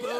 boat.